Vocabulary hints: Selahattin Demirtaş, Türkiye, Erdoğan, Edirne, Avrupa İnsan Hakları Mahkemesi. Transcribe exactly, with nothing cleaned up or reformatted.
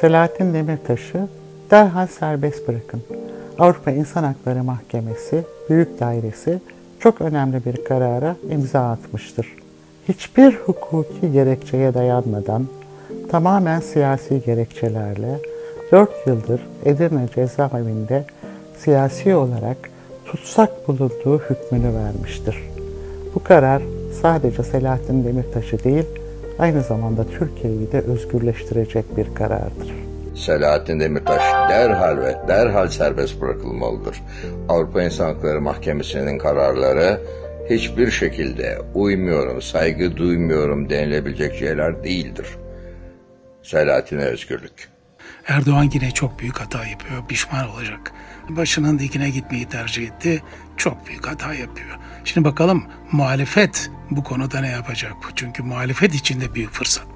Selahattin Demirtaş'ı derhal serbest bırakın. Avrupa İnsan Hakları Mahkemesi Büyük Dairesi çok önemli bir karara imza atmıştır. Hiçbir hukuki gerekçeye dayanmadan, tamamen siyasi gerekçelerle dört yıldır Edirne cezaevinde siyasi olarak tutsak bulunduğu hükmünü vermiştir. Bu karar sadece Selahattin Demirtaş'ı değil, aynı zamanda Türkiye'yi de özgürleştirecek bir karardır. Selahattin Demirtaş derhal ve derhal serbest bırakılmalıdır. Avrupa İnsan Hakları Mahkemesi'nin kararları hiçbir şekilde uymuyorum, saygı duymuyorum denilebilecek şeyler değildir. Selahattin'e özgürlük. Erdoğan yine çok büyük hata yapıyor, pişman olacak. Başının dikine gitmeyi tercih etti, çok büyük hata yapıyor. Şimdi bakalım muhalefet bu konuda ne yapacak? Çünkü muhalefet için de büyük fırsat.